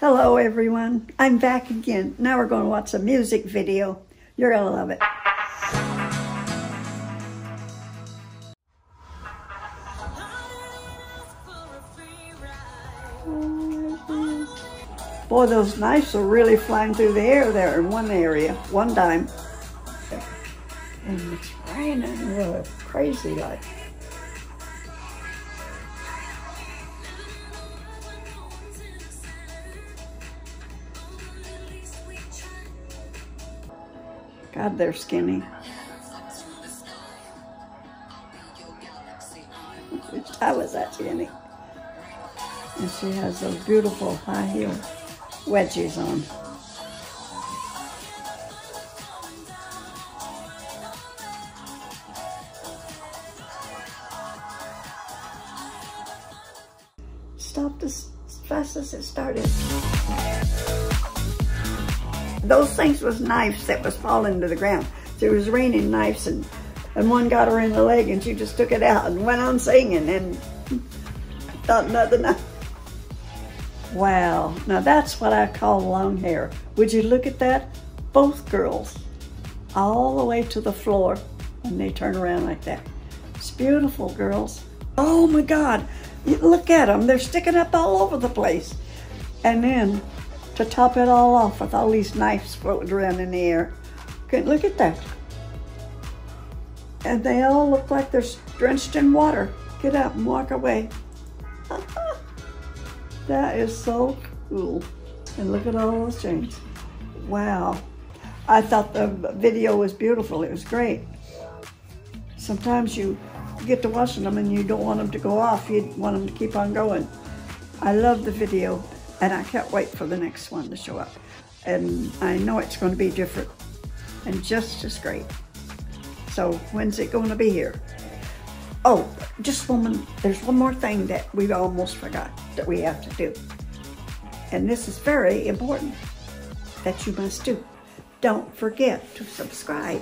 Hello everyone, I'm back again. Now we're going to watch a music video. You're going to love it. Boy, those knives are really flying through the air there in one area, one time. And it's raining really crazy like. God, they're skinny. I was that skinny. And she has those beautiful high heel wedgies on. Stopped as fast as it started. Those things was knives that was falling to the ground. So it was raining knives and one got her in the leg and she just took it out and went on singing and thought nothing of it. Wow, now that's what I call long hair. Would you look at that? Both girls, all the way to the floor when they turn around like that. It's beautiful, girls. Oh my God, look at them. They're sticking up all over the place. And then, to top it all off with all these knives floating around in the air. Look at that. And they all look like they're drenched in water. Get up and walk away. That is so cool. And look at all those chains. Wow. I thought the video was beautiful. It was great. Sometimes you get to watching them and you don't want them to go off. You want them to keep on going. I love the video. And I can't wait for the next one to show up. And I know it's going to be different and just as great. So when's it going to be here? Oh, just woman, there's one more thing that we almost forgot that we have to do. And this is very important that you must do. Don't forget to subscribe.